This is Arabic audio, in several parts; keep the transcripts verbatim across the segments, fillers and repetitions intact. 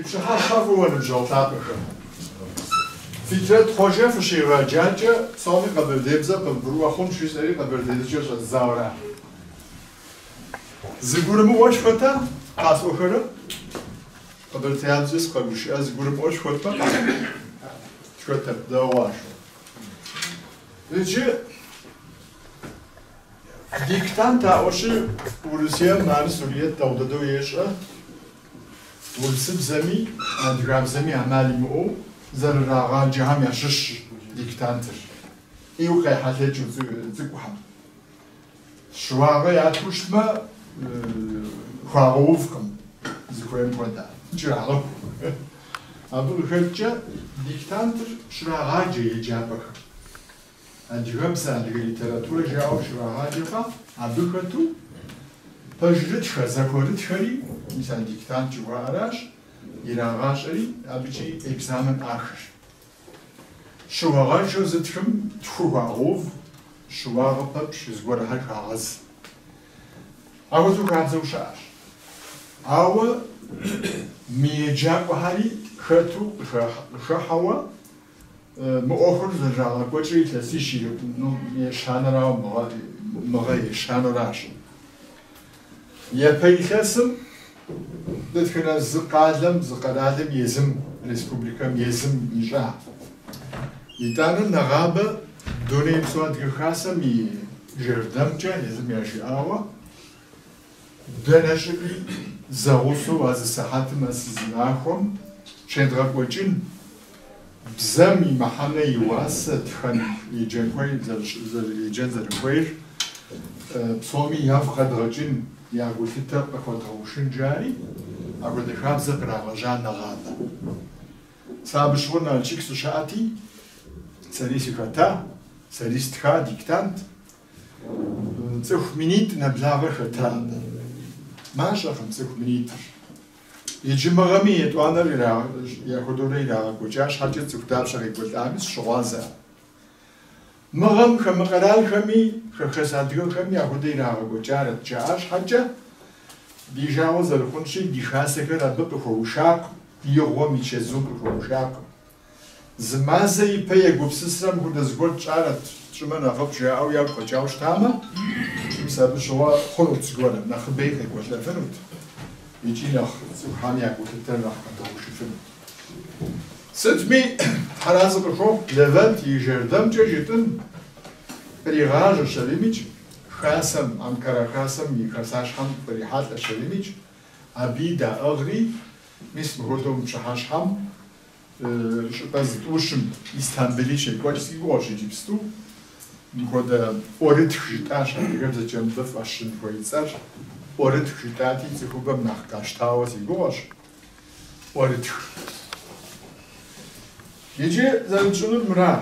İpşiha şafruvanım jaltapıkım. Fikret hoca fışıva canca savi kabir debzapım buruva hunşüsleri kabir dedicosa zavra. Zigurumu oşfata kas okarım. Kabir teyamsiz kabir ya zigurumu oşfata çötep davaş. Niçin? Diktanta oşu Rusya nari Suriyet davdado yeşe Ulusib zemi, adgram zemi amalimi o, zar rağa ciham yaşış diktantır. İyu kayhatı zikuham. Şuağı yatmışma, huağı ufkım, zikuyem koda. Çırağı. Abul hırtça diktantır, şurağa cihe cihapakı. Adgram sandığı literatura cihav şurağa ciha, abul hırtu, pajritşa, zakoritşari, misal diktant civaraş, irağaşari, abici egzamen ahır. Şuvağa çözütküm, tüvağov, şuvağa pep, şüzgörahar ağız. Ağır zukhanza uşağır. Ağır, miyecak bahari, hırtu, şahava, muohur zırrağa, koçri itlesi şiir, yeşanara, mığa yeşanaraş. Yapayıkasım, detkine zıqalım, zıqaladım yezim, respublikam yezim nişah. İtanın nağabı, döneyim soğan gıxasam, jırdamca yezim yaşı ağa. Döneşikli, zağusu vazı sahatıma sizin ahom, çendrakocin, bzami mahane yuvası, tıxan yecen zarıkoyir, psomi yavqadğacin, یا گویی تاب اکودروشن جاری، اگر دخاب زبرا رجان نگاده. سابش ورنا چیکس شاتی، سریسی کتا، سریست خا دیکتاند، صفر مینیت نبلاغ خطاند. ماش اخم صفر مینیت. یه جمعامیه تو آن را یا خودوری را کوچاش حتی صفتاب شری بودامیس شوازه. مغم خم قرار خمی خسادیو خم یا خودی را گوچارت چاش حتی دیجاو زرخونشی دیخاسه که رد به خوشاق یهو میشه زود خوشاق زمانی پی گوبسیسرم خود از گوچارت چون من اغلب چه آویا گوچاوش تامه میسازم شوا خلوت گونم نخبه که گوشت فرود یکی نخ سخانیا گوشت نخ کدومشی فرود Sıtmi harazık çok Levent yiyeceğim çeşitin Prihajı şelimiç Khasem, Ankara khasem Yıkasaşham prihatla şelimiç Abida ağri Mism hudum şahasham Şüphazıtuşum İstanbul'i şey Koçski goşi cipstu Koda orit hütaş Gırda cemdif aşın koyizar Orit hütati Zikubam nakkaştavası goş Orit hütati Gece zançunun mırar.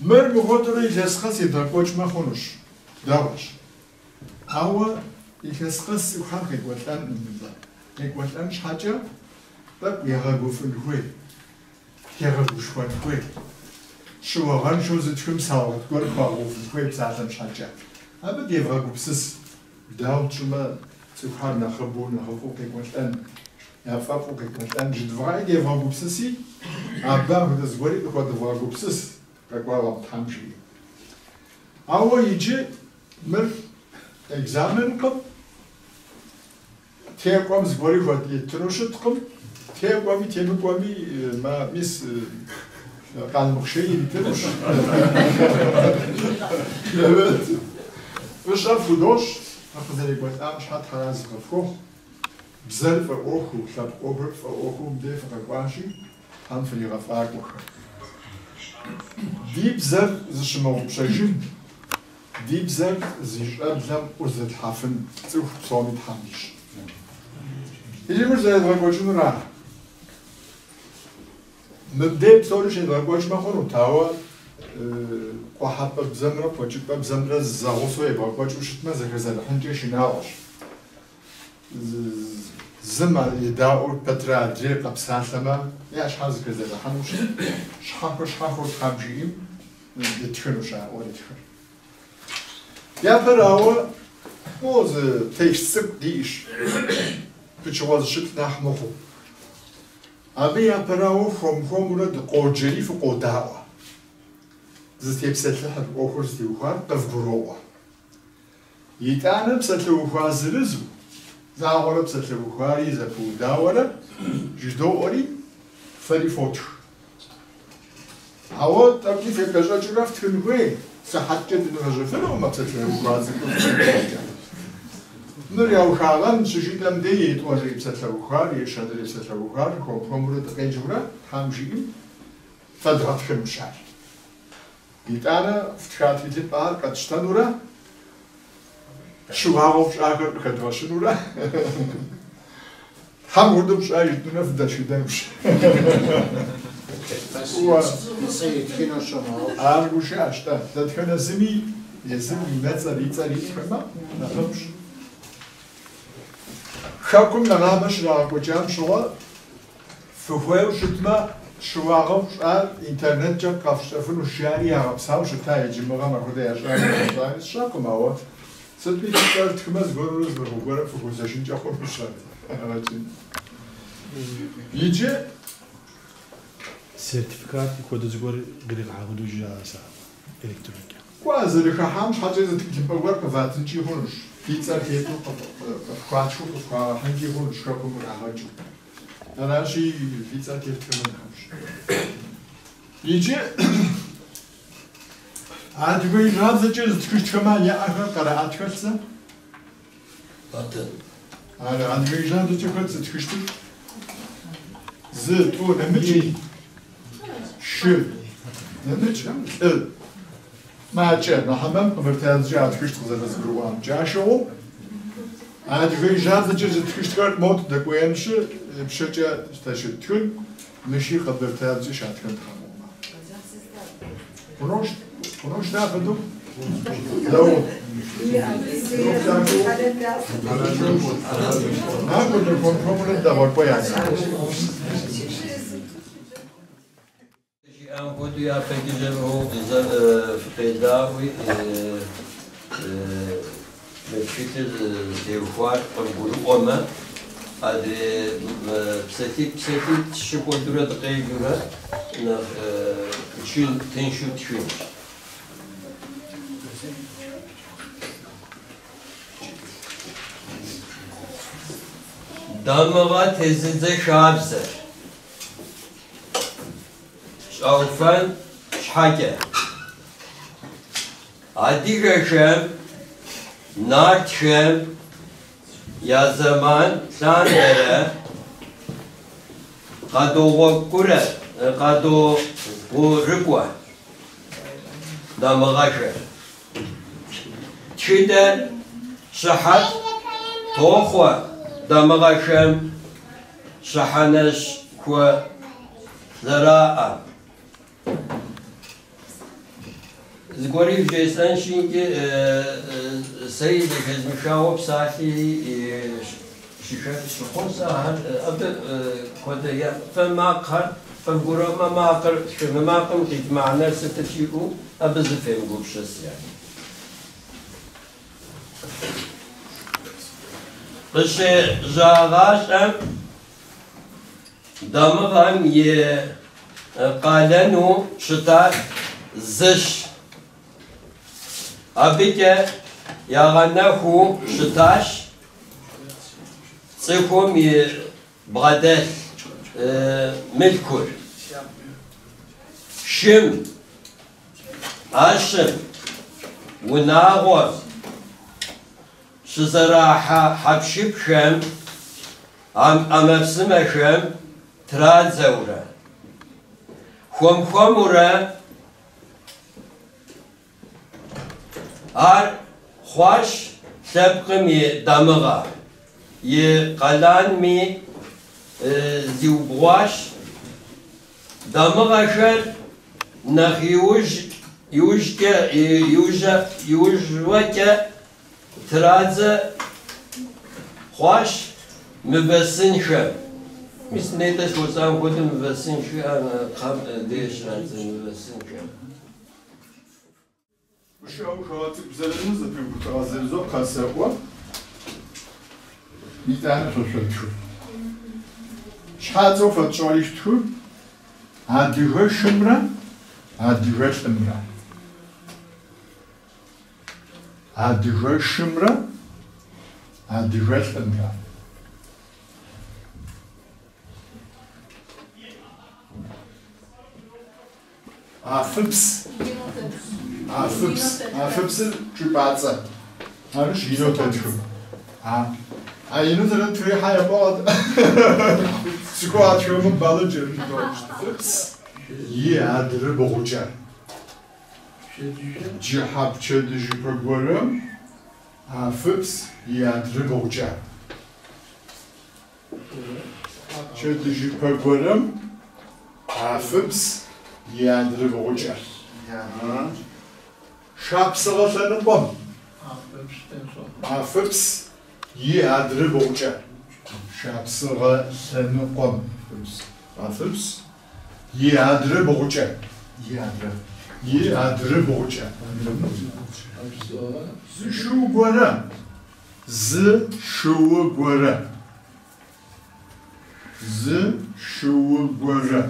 Mır bu kotoru ilheskası da koçma konuş. Davaş. Ama ilheskası yukarı ekvatlanmında. Ekvatlanmış haca da yağa gufun huy. Yağa gufun huy. Şu ağan şozı tüküm sağlık. Görkva gufun huy zaten haca. Ama yağa gufsız. Dağılçıma yukarı nakı bu nakı ekvatlanmı. یا فکر میکنم جدایی که واقعیتی، آبام خود از گوری خود واقعیتی، رقابت همچی. آواییچه مر امتحان کم، تیکوام از گوری خودی ترشت کم، تیکوامی تیکوامی ما میس کان مخشی ترش. لباس، وش افودش، افزایش میکنم شد حراز کفر. Zelf en ooghoek, dat ooghoek van ooghoek deed van de kwaasie, aan van die rafaak nog. Diep zelf is je maar op zijn zin. Diep zelf is je zelf uit het haven, zo zo niet handig. Hier moet je het wel goed doen raar. Met dit zou je het wel goed maken om te houden. Qua heb je bezemra, qua je heb bezemra, zou zo je wel goed moeten maken, zeker zijn handig in alles. زمان داور پترا دریپ لبسان سما یه شخص کرده دخانوش شخور شخور خامجیم دتیخنوش آورد دتیخن یا پر آوا موز تیش سک دیش which was Shiknahmohu. Abi Aparao from Homura the Orjeri for Odawa. The tape settler offers the Uhar of Goroa. Yet an upset Uhua's Rizu. Thou are upset Uhuari is a Pudawara, Judoori, Ferry Fort. Our Turkish Gazagraf turned away, Sahatin Gazafinum upset Uhua's. Nu reau halam, sujităm de ei, tu ajungi să te ușor, ești adres să te ușor, compromul de căjura, ham jigim, să drăt chemșar. Gitara, făcut de par, cât stanura, șuavul șagăr cât vașinura, ham urdum șagăr, tu nu văd și demș. Arguși asta, dar că ne zimi, ne zimi nețări, țări, ceva, nu demș. Şakum nana başla kocan şova, fuhuyu şutma şuvarım şal internetçe kafşafın uşyani Arap savu şutayı cimbaga makudaya şal şakum awa, sırf bir kişiler tıkmaz görürüz bu göre fuhuzasın çakurmuşlar. Yece sertifikat koducu gör geri havuducu asa elektronik. Kuazı rıkaham şahcıza tıkmaz gör kavatın çiğhunş. Pizza keto, quatro, quatro, hangi rol şapka mı alacak? Neden şey pizza keto mı alacak? İşte, adı böyle razıcız küçükma ya akar kara atıyorsa, batın. Adı adı böyle razıcız küçük küçük, zı tu ne mi? Şu, ne mi? El. Maçı, nahamem, konvertiyazcı atkıştıklarınız gruban çaşo. Atkıştıklarınızı atkıştıklar mod da koyanışı, pşırca taşı tün, neşi konvertiyazcı atkıştıklarınız hamama. Konuş, konuş ne yapalım? Davul. Ne yapalım? Konframını da var koyarsın. أنا كنت يعرفك جمعه إذا في قدامي مشيت الدوار قبل أمة هذا بساتي بساتي شو كنت رأيت قيدنا نشيل تنشوت شو دموات هزينة شابسة أوفن شحكة عديك شم نار شم يا زمان ساندرة قدو وكرة قدو ورقوة دمغشة شدة صحة توخوة دمغشة صحنش كو زراعة زغوري في جيسان شينكي سيد جزمشاوب ساحي شيشات الشخوصة أبدا كنت فما قهر فالقرامة ما قهر شما ما قهر معنا ستشيئو أبدا زفهم قبشس يعني قش جاغاش أم دمغم يه قالنو شتا زش أبيك يغنّه شتاش صيفهم يبغدل ملكور شم عشم وناغور شزرا حبشب شم أم أمسمة شم ترازورة خوم خومورة ar xoş sebqim ye damığa ye qalan mi zivğaş damığa şer nahyuj yujke yuja yujvake traza xoş mübessin şer mis neyde şosan kodum mübessin şer qam değişranza mübessin şer şu an kahvaltı güzellerimiz de pek bu tarzı zor kasya var. میتونه سوشت شود. شادو فتشالیش تو، آدیوه شمره، آدیوه شمره، آدیوه شمره، آدیوه شمره. آفبس، آفبس، آفبس چی پاتسه؟ همیشه یه نوته چیو؟ آ، اینو ترند توی حیات بود. Sıkıatçımın balıcı doğuştu. Yedir boğuca. Cihapçı düşüp golüm. Hafıps yedir boğuca. Cihapçı düşüp golüm. Hafıps yedir boğuca. Şapsala senin bom. Hafıps yedir boğuca. Şapsığa seni kom. Atıps. Yadırı boğuca. Yadırı. Yadırı boğuca. Zı şuğu göre. Zı şuğu göre. Zı şuğu göre.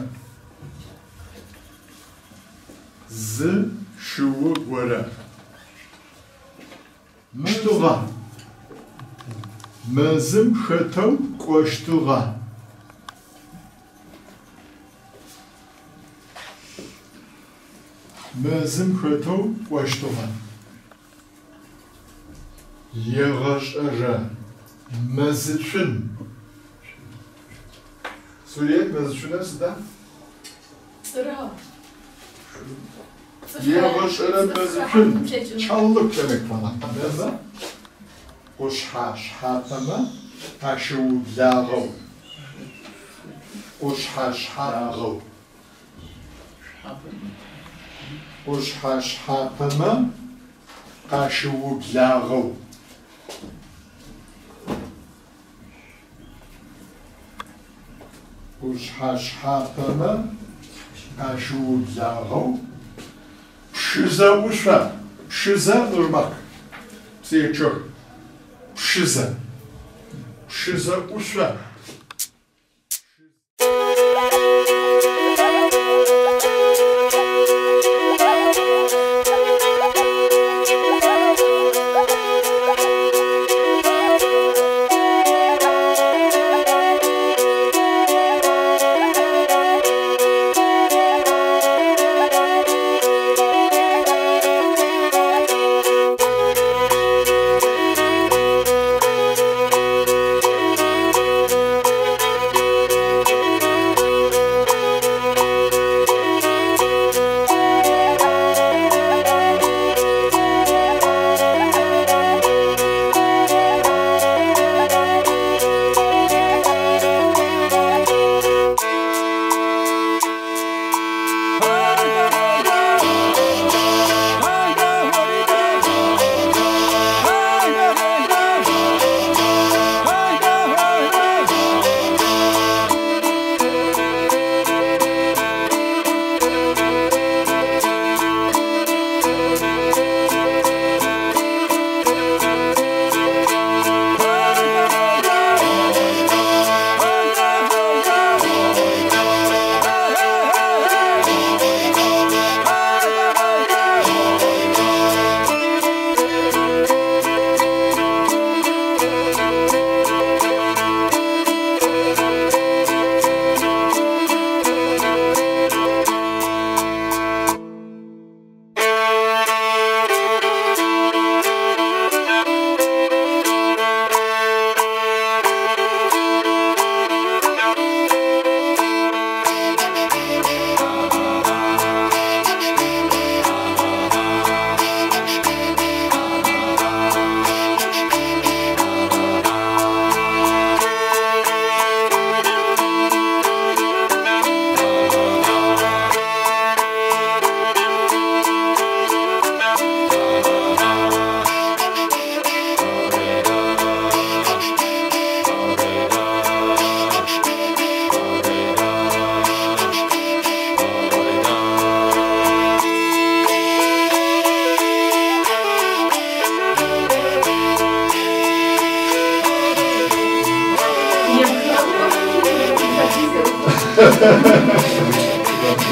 Zı şuğu göre. Müştuğa. Mezim şetem koştuğa. Mezim şetem koştuğa. Yağış ere. Mezişin. Söyleyek mezişin hepsi de? Sıra. Yağış ere mezişin. Çallık demek falan. Mezim. Uşhaş hatama taşıvdağı. Uşhaş hağı. Uşhaş hatama taşıvdağı. Uşhaş hatama taşıvdağı. Pşıza uşa. Pşıza ırmak. Psiye çok. Pşıza. Pşıza uşa. Thank you.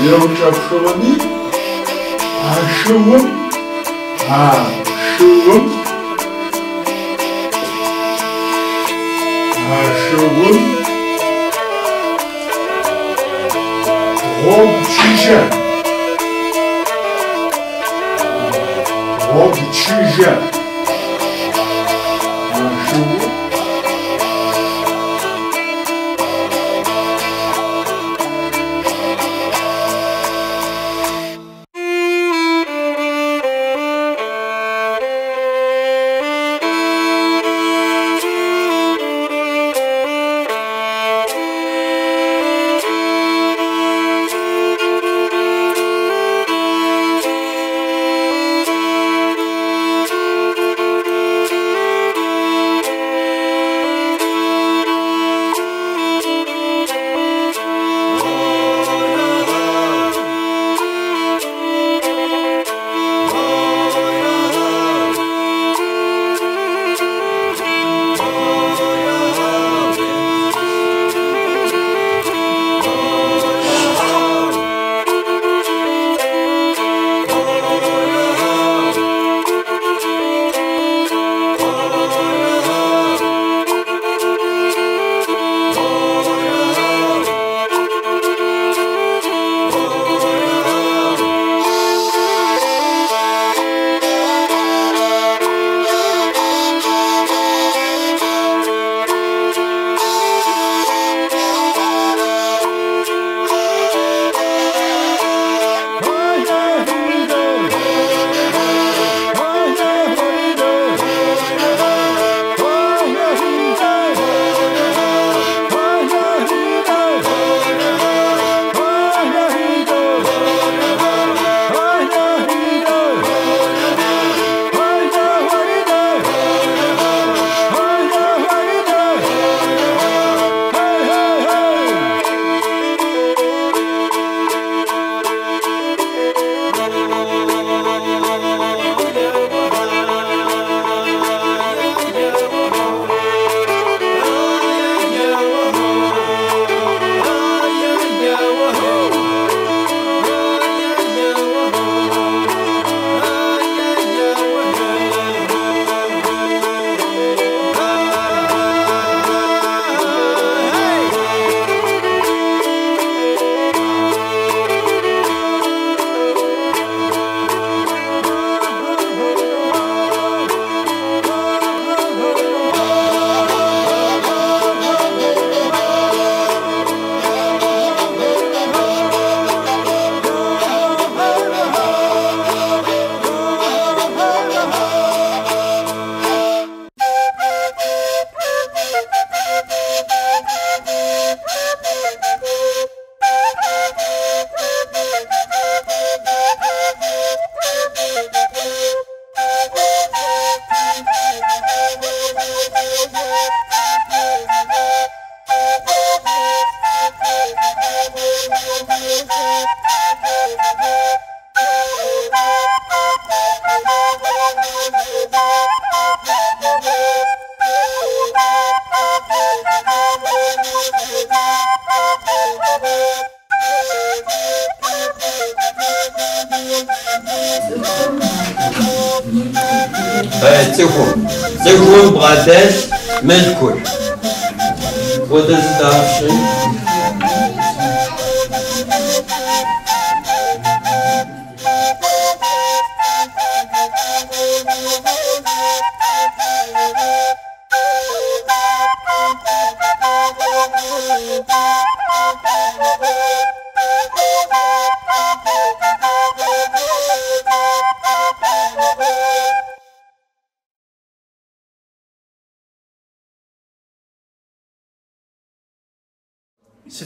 Yavuşakşılımı aşılım aşılım aşılım obçıca obçıca aşılım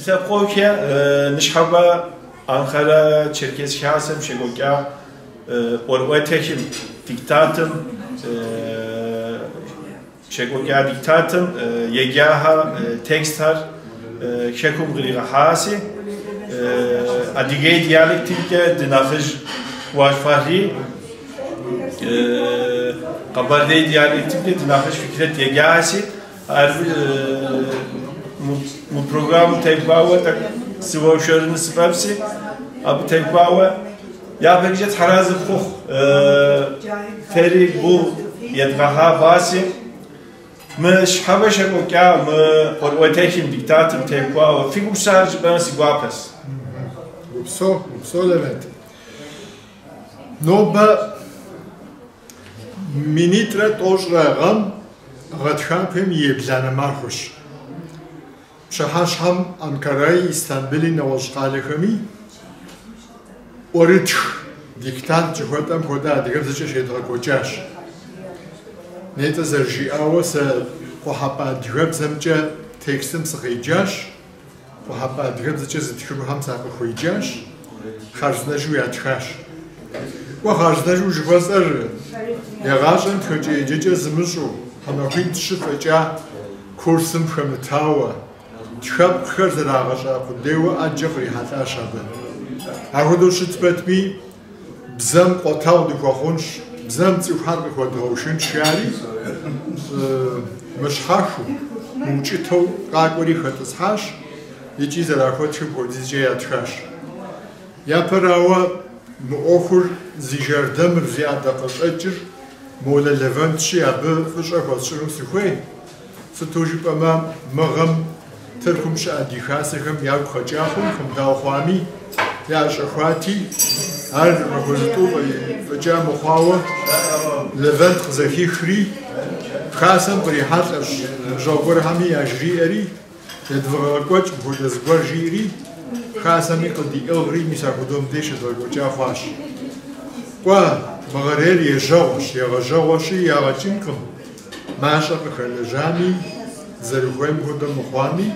سلطبقو که نشحبا آنکارا چرکیزی هستم شگو که اروایتیم دیکتاتم شگو که دیکتاتم یکیه ها تکست هر شکم غریق هستی ادیگه دیالکتی که دنافش واشفاری قبرده دیالکتی که دنافش فکرت یکیه هستی اربی مبروغام تكباوة تك سوى شرن سبابسي أب تكباوة يا بجت حراز الخوخ فري بو يدغها باسي مش حبشة كوكا م قروتهم دكتاتم تكباوة في قصارج بنسي قابس بسو بسو لبنت نوبة Minitret ojrağım, Gatşampim yebzanım arhoş. Şahaşham Ankara'yı İstanbul'in ojrağlıkımı Oritş, diktant çıkhotam koda adıgırtıca şeydra kocaş. Neyte zerji'ağı se kohapa adıgırtıca tekstim sıkıcaş, kohapa adıgırtıca zitkürham sakı kocaş, xarzınaşı yatıkaş. و خارجی چوباست ار یعنی که چه چه زمینشو همه خیلی شفه چه کورسیم خمیتاوا چهاب خرده راگش آخوندی و آنجفری حتی آشاده آخوندوشت بهت می بزم قطعه دیوخونش بزم تیفحر میخواد هوشین شیاری مشخصو موجی تو قاگوری خداش هاش یه چیز راکو چی بودی جیات هاش یا پر او مؤخر زیجردم رزیاد دقش اجر مال لفنشی اب فش اقاسشون سخوی ستوجب اما مغم ترکمش ادی خاسهم یا خجاهم کم داخوامی یا شخواتی هر مخلوطو فجا مخاوه لفنت خزهی خری خاسم بری حالش جاور همی اجری اری ادوارگوچ بود از گوجیری خاصمی کدی اغری میشه کدوم دیشه داره گوچه فاش. و مغرری جوش یا جوشی یا چیم کم معاشق خیلی جامی زرقایم کدوم مخوامی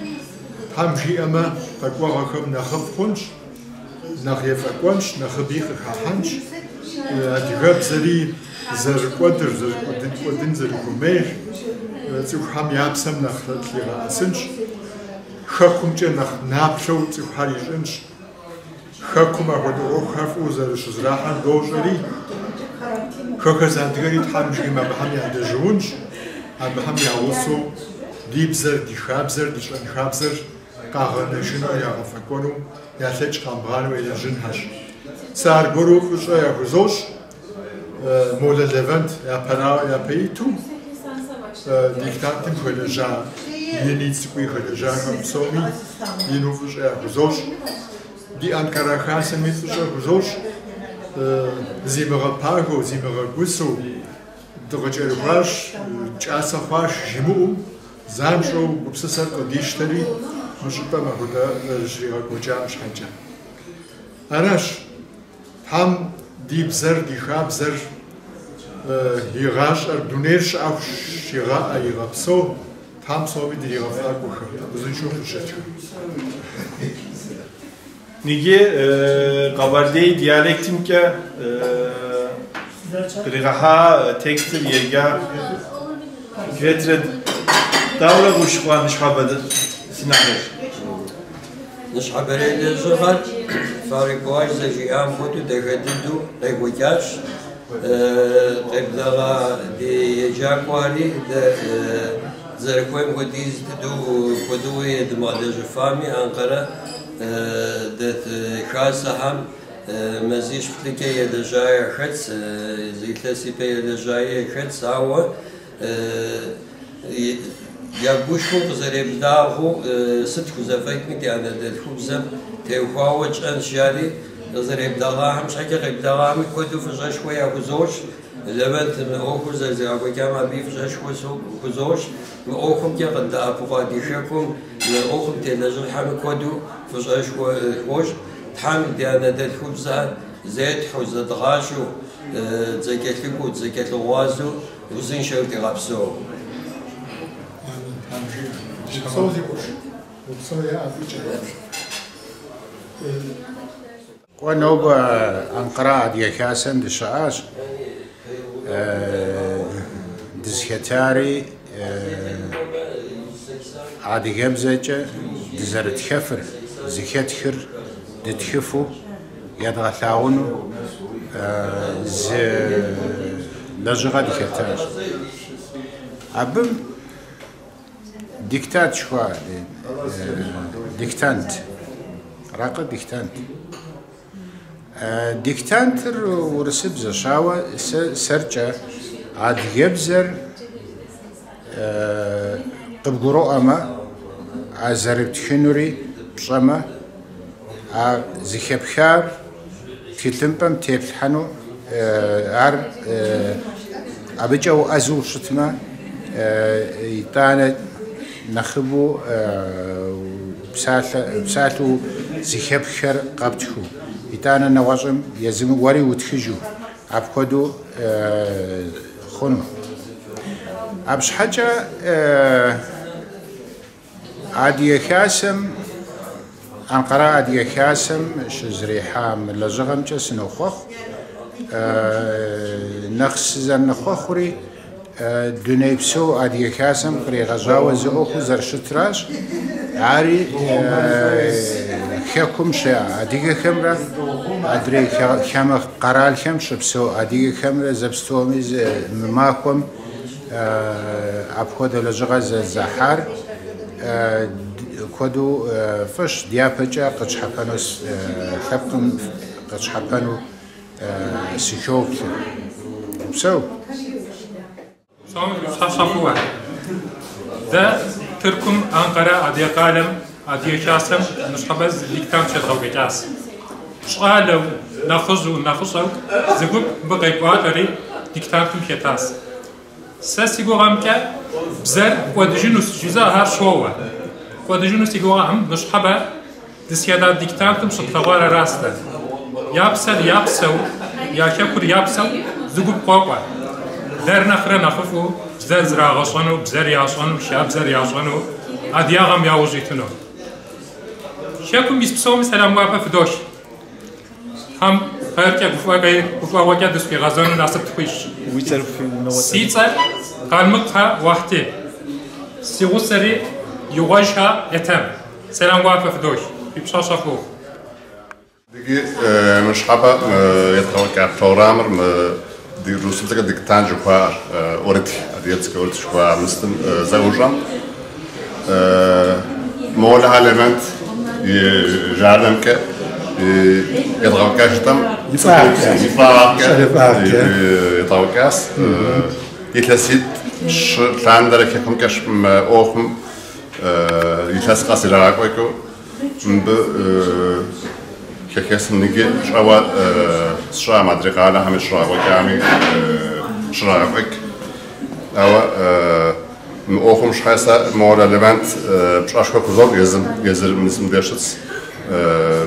همچی اما تقوی خم نخب کنش نخیف کنش نخبی خانش دیگر بزری زرقادر زرقادین کدین زرقمیر تو هم یابسم نخلت لیراسنش خاکمچه نخ نابشود تو حریجنش خاکم اقدر او خرف اوزارش زراحان دوجری خاک زندگی تامشی ما به همی اندجونش هم به همی عوضو دیبزر دیخابزر دیشان خابزر قهرنشین آیا غفکانو یا سه چکامبانو ایجین هش سرگرو خوش آیا خوزش مول لevent یا پنا یا پیتو دیکتاتیم خیلی جان یعنی سوی خدایا همسومی یه نوفش اخوزش دی آنکارا خاصه میفش اخوزش زیمرا پاگو زیمرا گوسو درجه روش چهاس خواش جمو زامشو ببسسر کدیشتری مشتبه مهودا جیرا گوچامش هنچه آنش هم دیب زر دیخاب زر هیراش اردونیش اخش شیرا ایرابسو هم صاحب دیگه افراد بخوره. بزن شو خوشت کنم. نیگه قبرده دیالکتیم که قریقها تکتر یه گفتر داوره گوشقان نشابد سیناهر. نشابری لزوفت فریقوای زیام خودو دقدیدو دقویاش قبلا دیجاقواری زرقایم قدیز دو قدوی دماده جفامی انقره دت خاصه هم مزیش پلیکه یه دجای خدس زیتلسی پی یه دجای خدس آوا یا گوش خوب زرب داغو صد خوزفک می‌دانه دت خوب زم تیوخوا و چند شیاری زرب داغا هم شکل زرب داغا همی کدوم فجاش خویا خوزش لبنت من آخوند زیاد و کم آبیف جاش خوزش من آخوند که قد آبوقادیشه کم من آخوند تلاشل هم کدو فجاش خوش هم دیانه دل خوب زد زد حوز دغاشو زکت لکود زکت لوازو وزین شرط قبضو. قبضی باش قبضی آبیچه. و نوبه انقراض یکی هستند شعاش. دزختاری عادیم زدچه دزرت خفر زیخت خر دت خفو یادغلاونو ز لجغدی ختاش. عبم ديكتات شوى ديكتانت راقة ديكتانت ديكتانتر ورسب زشاوة سرچة عاد يبزر قبقرو أما عزارب تخنوري بشما عزيخبخار كتنبم تبتحنو عرب أبجاو أزول شتما يطانت نخبو بساتو زيخبخار قابتخو يطانا نواجم يزم وري وتخجو عبقدو خنو أبش حاجة عادية خاسم أنقرة عادية خاسم شزريحة من لزغم جس نخخ نخس زن نخخوري دنيا بسو عادية خاسم قري غزاوة زوخو زرشتراش عاري خكم شيء عادية خمرة عدري خم قرال خم شبسو عادية خمرة زبستومي مماكم أبخد لزغة زحار كدو فش ديابجا قد شحقانو خبطن قد شحقانو سيكوب بسو سوم شحشقوا ذا تركم أنقرة عدي قالم عدي شاسم نشحبز لكتام شدغو بجاس شغالو ناخذو ناخذو زغوب بقيقواتري لكتامكم شتاس ساسيغورام كا بزر ودجنوس جزا هار شوه ودجنوس سيغورام نشحبه دسيادا ديكتاتم شطوار راسته يابسل يابسو يا شكر يابسو زغب قوقا درنا خرنا خفو زرزرا غصنو بزر ياصنو شاب زر ياصنو ادياغم ياوجيتنو شكو ميسبسوم سلام وابا فدوش هم خيرك بفواقي بفواقي دسبي غازون ناصب تخيش سيتر قلمقها واحدة سيغسري يواجها اتم سلام وافا فدوش ببشا شافو دقي نشحبا يتغوكا بروغرامر دي روسيتك ديك تانجو كوار اوريتي اديتك اوريتي شكوار مستم زوجام مولها لبنت جاردمكا يتغوكاش تم يفاقك يتغوكاش يتلسيد شلان درك يكون كاش اوخم يتلس قاسي لراكوكو ب كاكاس نيجي شوا شوا مدريقه على هم شوا وكامي شراوك او اوخم شحاسه مورا لبنت بشاشكو كوزوب يزم يزم اسم ديشتس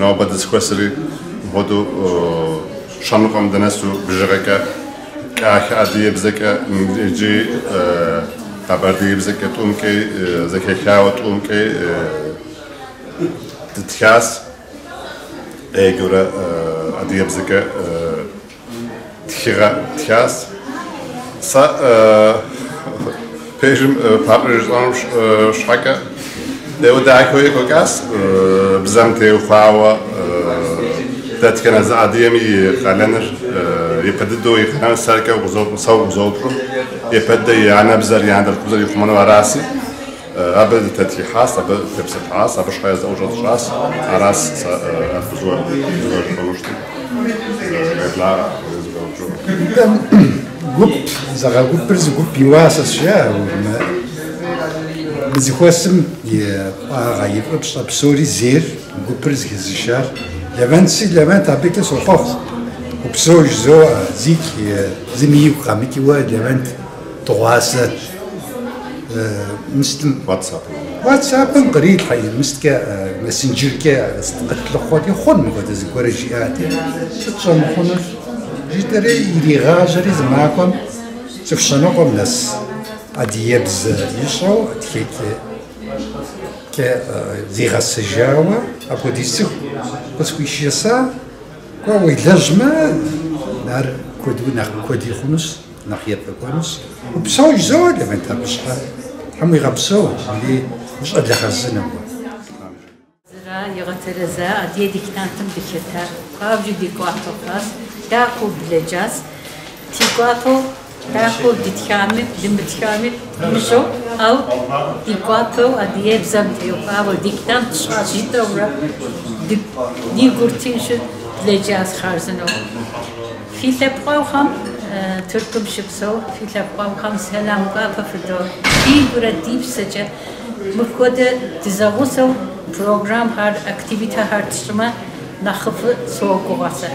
نوبة سكوسري هدو شنقم دنسو بجركة كأخ أدي بزكة نجي تبردي بزكة تومكي زكية كاوت تومكي تتخاس إيجورة أدي بزكة تخيرة تخاس سا بيجم بابرجانش شحكة لو داعي كوي كوكاس بزمتي وخاوة تاتكن از عديمي قالنر يبددو يقنان سركة وغزوب صوب وزوبرو يبدي يعني بزر يعني الكبزر يقمنو على راسي أبد تاتي حاس أبد تبسط حاس أبد شخيز أوجد راس على راس الفزور الفزور الفوشتي لا قب زغا قب برز قب يواسس شاو بزخواسم يقاعي بطلب سوري زير قبرز كزشار لمن سي لمن تعبيك سوخوخ وبسوج زو زيك زميو قامك واد لمن تغاسات مستم واتساب واتساب قريت حي مستك ماسنجر كاع صدقت لخوتي خون مغدا زكورجياتي تشم خونر جيتري لي غاجري معاكم تفشنوكم ناس أديبز يشرو تكيك كزيغة السجاوة أبو ديسو بسكو يشيسا كوا ويلجمة نار كودو نار كودي خونس ناخيات بكونس وبسو يزول لما انتا بشحال حمو يغبسو اللي مش قد لخزنا هو زرا يغترزا أدي ديكتانتم بكتار قابجو ديكواتو قاس داكو بلجاز تيكواتو تأخذ بتكامل دم بتكامل مشو أو ديكواتو أدي أبزم ديوكا وديكتان تشاشي دورة دي قرتينش لجاز خارزنو في لبقاوهم تركم شبسو في لبقاوهم سلام قافة في الدور دي قرة ديب سجا مفقودة تزاوسو برنامج هر اکتیویته هر چیزم نخفه سوگو است.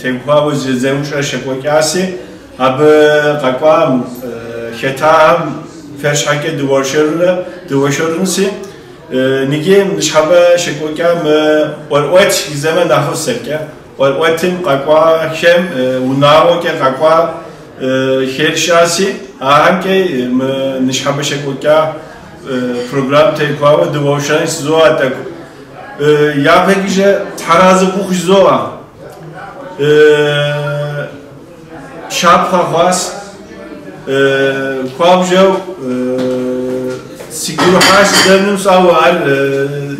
تیکوها و زمینش شکوفی است. اب قاقم ختام فرشک دوشور دوشورنسی نیگه شب شکوفیم ولایت زمان نخفه که ولایتیم قاقم هم وناو که قاقم خیرش است. آهم که نشب شکوفی program tekrar ve devamşan zor tak. Ya peki ki tarazı bu hiç zor. Şap kahvas, kahvajov, sigara haş devrimiz avval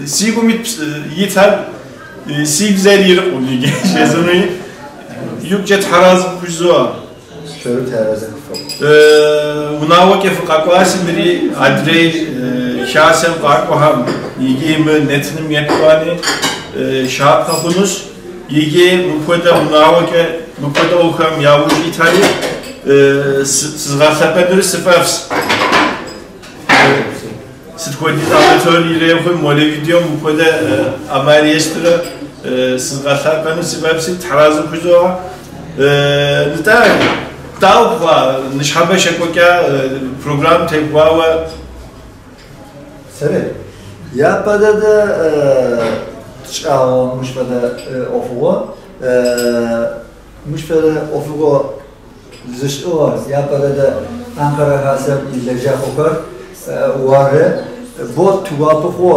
sigumit yeter sigzer yer oluyor. Şezonu yükçe tarazı bu hiç zor. شروع تازه فکر. اونها که فکر کردیم بری ادری شاسم کار کنم. یکی من نتیم میکنه شاب کابونش. یکی مقدار اونها که مقدار اوکم یا وجی تری سرخسپه در سپس. سید کودی دامتوری ره خود مال ویدیو مقدار آمریست را سرخسپه در سپسی تازه کجا نتایج. تاوقا نشحب شکوکا برنامه تیکوا و سری یا پدر چهار مش پدر آفوا مش پدر آفوا زشت آرز یا پدر آنکارا هستم ایلجا خوکر واره بود تو آفوا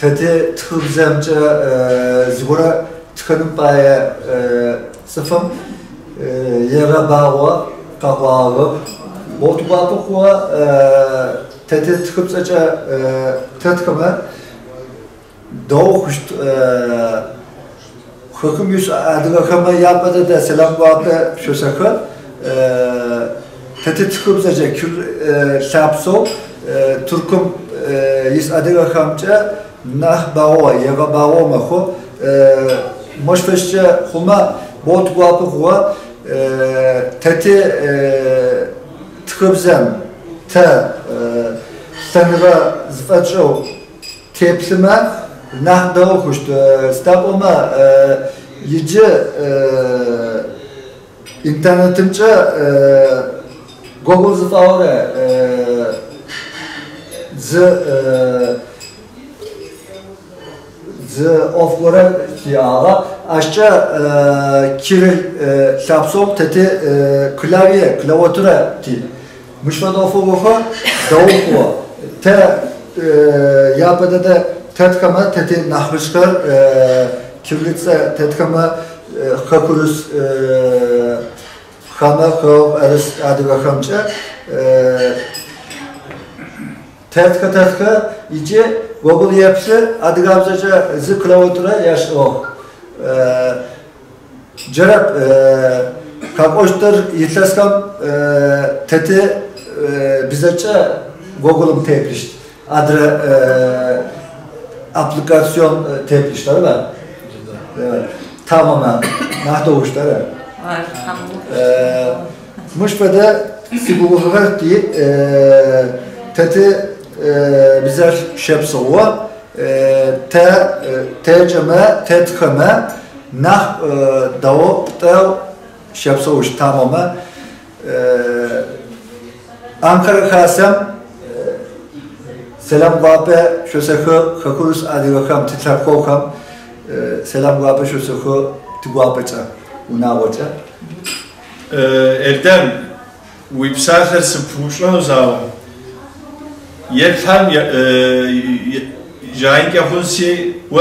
تته تخزم چه زورا تکنم پای صفم یرا باوا کباب، بود باپو خوا تهت خوب سچه تهت کمه داوخشت خودمیش ادغا کمه یا پدر دسلام باپه شوسکه تهت خوب سچه کل شابسو ترکم یس ادغا کمچه نه باوا یرا باوا مخو مشفشه خما بود باپو خوا تتی تقبضم تا سنرا زفتشو تپسیم نه داوخشت استابوما یجی اینترنتیم چه گوگل زفاره ز ز افکاره کیاها Aşça kiril şapsom tete klavye klavatura ti. Müşvada ofogoha davukwa. Te yapıda da tetkama tete nahmışkar kirlitse tetkama kakurus kama kav eris adıga kamça tetka tetka iyice Google yapısı adıga amzaca zı klavatura yaş o. Cerap kapoştur yetlaskam tete bizce Google'um tebliş adre aplikasyon teblişleri var tamamen nahtavuşları muşpada sigurlar ki tete bizce şepsi var te tecme tetkeme nah davop da şapsovuş tamamı Ankara kasem selam vape şoseko kakurus adigakam titrakokam selam vape şoseko tiguapeça unavoça Erdem websiteler sıfırlanız ama yetem جایی که خونسی و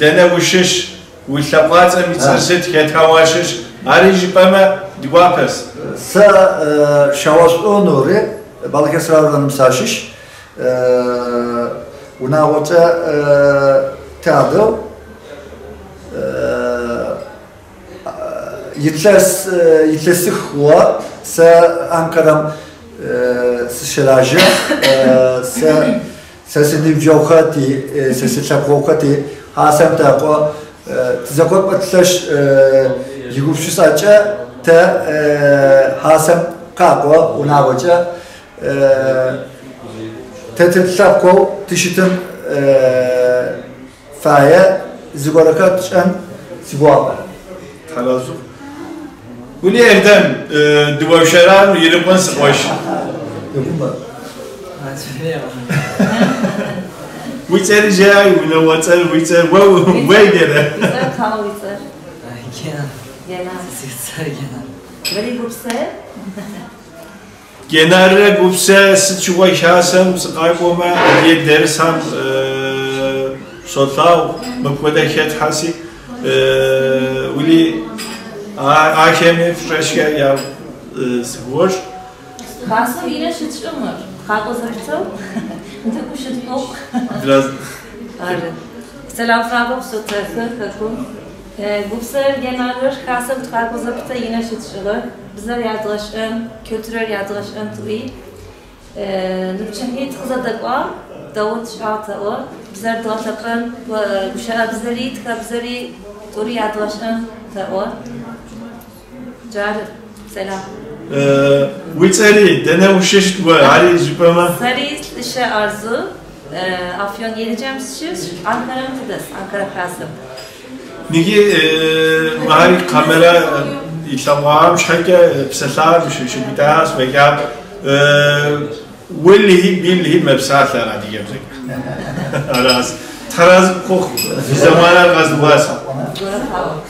دنوشش و شفاعت می‌ترسد که تهواشش آریجی پم دیوابس. سه شواش اونوری بالکه سرالدن مساشش. اونا وقتا تعداد یتلاس یتلاسی خوا سه Ankara'm şerajı سه سه nivjavkati سه سه çapkavkati hasem taqa tizakot patlaş yigupşu saçı te hasem kaqa unavaca te te çapkav tişitim faya zigarakat çan sigua. Halası. Bu ne evden duvar şeran yeri pansı baş. Yapma. Bu içeri cay, bu ne vatar, bu içeri, bu bu gene. Güzel kahve içer. Gene. Gene. Sizler gene. Veri gupse. Genelde gupse, siz çuva işasem, kayboma, yek dersem, sotav, mukbede ket hasi. ولی آخرین فرشگاه یا سوار. خاصا اینه شدش امر. خاکو زرتو. انتو کشید نوک. بلاز. آره. سلام فرابو سوتر خاکم. گوبسر genelde خاصا خاکو زرتو اینه شدش امر. بزر یادلاش ام کلتور یادلاش ام توی. نبچن هیت خزدگ آم داوت شعات آم. بزر داوت کن و گوشه بزریت کبزری. توری یادلاشتن تاور جار سلام. وی سری دنیا وشش و علی زیپما. سری لشه آرزو آفیون یلیم شش Ankara متدس Ankara خاصم. نیکی ماری کاملا ایتالوام شکه بسیار میشه شو بیتاس میگه ولی هی بیلی هی مبسات لرندیم زیک. آراز تراز کوخ زمان غزواس. Selam,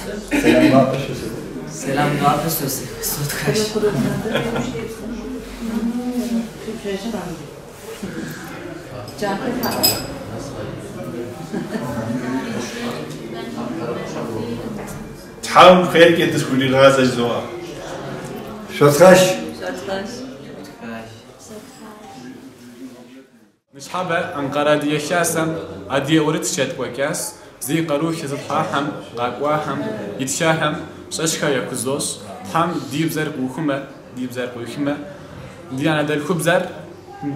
ne yapıyorsun? Sot kaç. Tam kayıt ettiz kuli gaza zoa. Sot kaç? Sot kaç. Nişhaber Ankara diye şahsen adiye orit çet koykas. زي قروخ يتطححم قاقواحم يتشاهم شاشكا يكوزوس تام ديبزر قوخمة ديبزر قوخمة دي أنا دل خبزر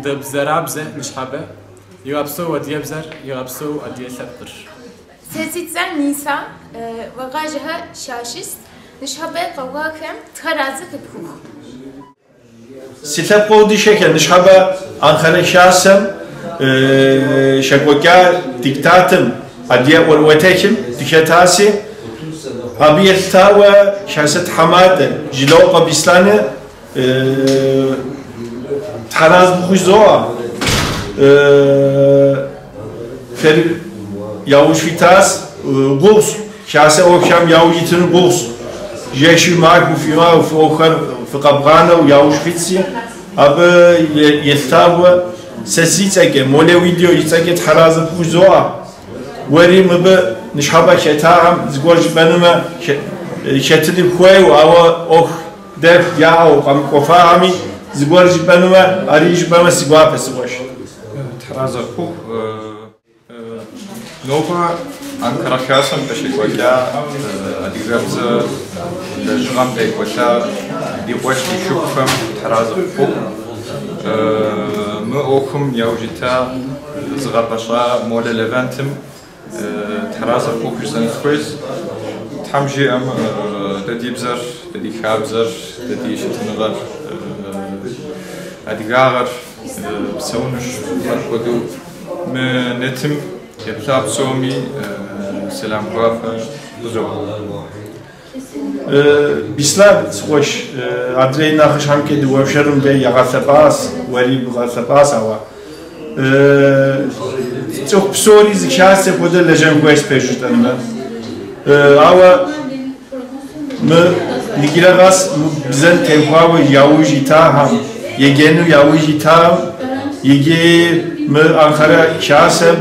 دبزرابزة مش حابة يغابسو وديبزر يغابسو وديسبر سيتزن نيسا وغاجها شاشست مش حابة قواكم تخرازك بخوخ سيتاب قودي شكل مش حابة أنخرة شاسم شكوكا ديكتاتم أدية والوتيكم تكتاسي أبي الثاوى شاسة حمادة جلوقة بسلانة تحراز بخوزوها فر ياوش فيتاس غوص شاسة أوكام ياوجيتن غوص جيشي ماك وفيما وفوخر في قبغانة وياوش فيتسي أبي الثاوى سسيتك مولويديو يتك تحراز بخوزوها وری مب نشابه شت هم زگوش بنوم شتی دخوی و آوا آخ دف یا و قم کفا همی زگوش بنوم آریج بنوم سیگار پس باش. تراز خوب نوبا Ankara شاسم تشکویا دیگربز دژرم تشکویا دیوش دیشکم تراز خوب م آخم یا وجتا زغبشا مال لبنتم تراز فوکس نخویس تامجی ام دادی بزر دادی خابزر دادی شتنگار ادیگار بسونش فرقدو من نتیم یبتاب سومی سلام قافه زود بیشتر خوش عادی نخش هم که دوام شرم به یغاث باس ولی بغاث باس آوا çok psoriz şahse poder lejem guest peşutanla. Ama mı nikilagas bizden tevhava yavujita ham, yegenu yavujita, yege mı Ankara şahse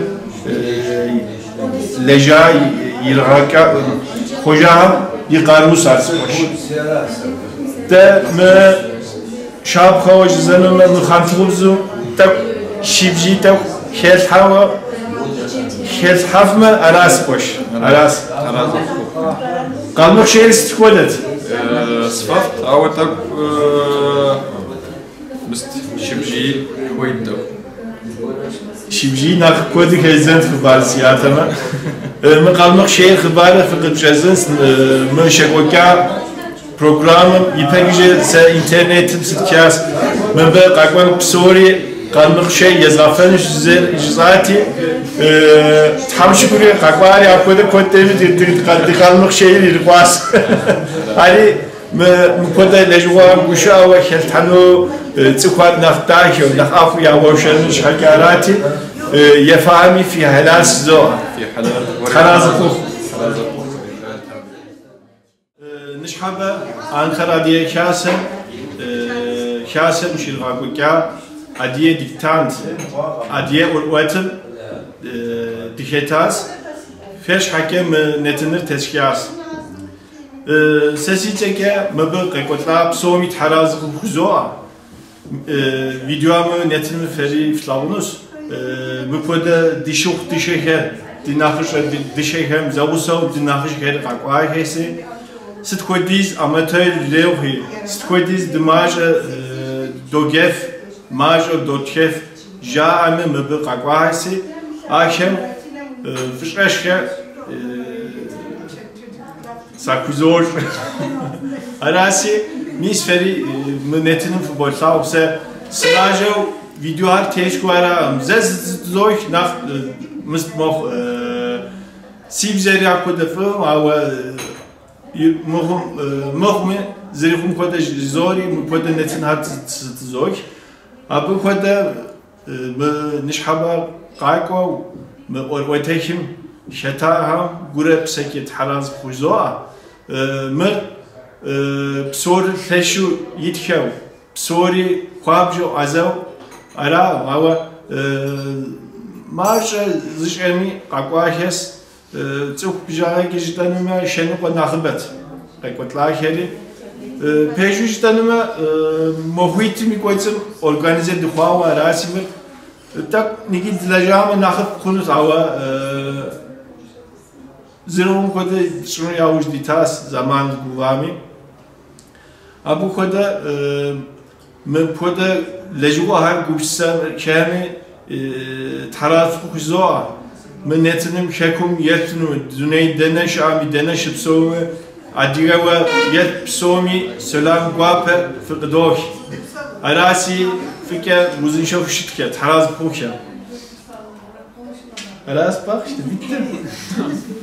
leja yılhaka hocam yıkarus arsmış. De mı şab kavuşuzanım mı hanfuzum tab شیبجی تا خیلی حاو خیلی حافظ من آراس باش آراس آراس خوب قانون شهری است خودت صففت عاودت مست شبجي ويدو شبجي ناخذ كودي كيزان خبار سياتما من قلمق شيء خباره فقط بجازنس من شكوكا programım İpekçe se internetim sitkas ben böyle kalkman psori kalmak şey yazafan işzati tam şu buraya kalkmaya yapmadı kontemi direkt kalmak şeyleri pas hani mukoda lejwa guşa ve keltano tıkar naftaki ve nafafu yavaşların şakarati yefahmi fi halas zor harazku نشحبه آنکارا دیه کاسه کاسه میشی راکو که آدیه دیکتانت آدیه اولواتم دیکتاس فش حکم نتنر تشکیاس سعی تکه مبلغ کتاب سومیت حراز خوزوآ ویدیوام نتنر فری فلانوس می‌پوده دیشوخ دیشکه دینافش دیشکه مزاوسا و دینافش که راکو آیهسی Sıt koyduğuz amatör levhi, sıt koyduğuz dimaja dogef, maja dotchef, jame mebek akvahisi, akşam fışkışka sakuzor arası misferi münetinin futbolsa olsa sıraja videolar teşkuara zez zor nak mısmak sibzeri akudafı ama مهم مهمی زیرخون خود زوری مقدار نتیجه هات زوج، ابرو خود نشحبا قایقو مروتهم شتاها گرب سکیت حراز خوزوا مر بسور لشو یتکو بسوری خوابجو عزو علا و مارش زیرمی قایقهس çok güzel geçtiğimde şenlik ve nakbet, rekotlar kiri. Peşiştiğimde muhitimi koydum, organize duha ve arasimler. Tak nikil dilajama nakb konut ağa zirvem koydu, şunu yavuş ditas zaman guvami. Abu koydu, ben koydu lejuğa her gubsa kimi taraf kuzua. من نتنم شکم یتنو دنیای دنش آمی دنش بسوم عدیقه و یت بسومی سلام قاب فقداش عراسی فکر مزینشو شد که تراز پوکه عراس باخت بیت.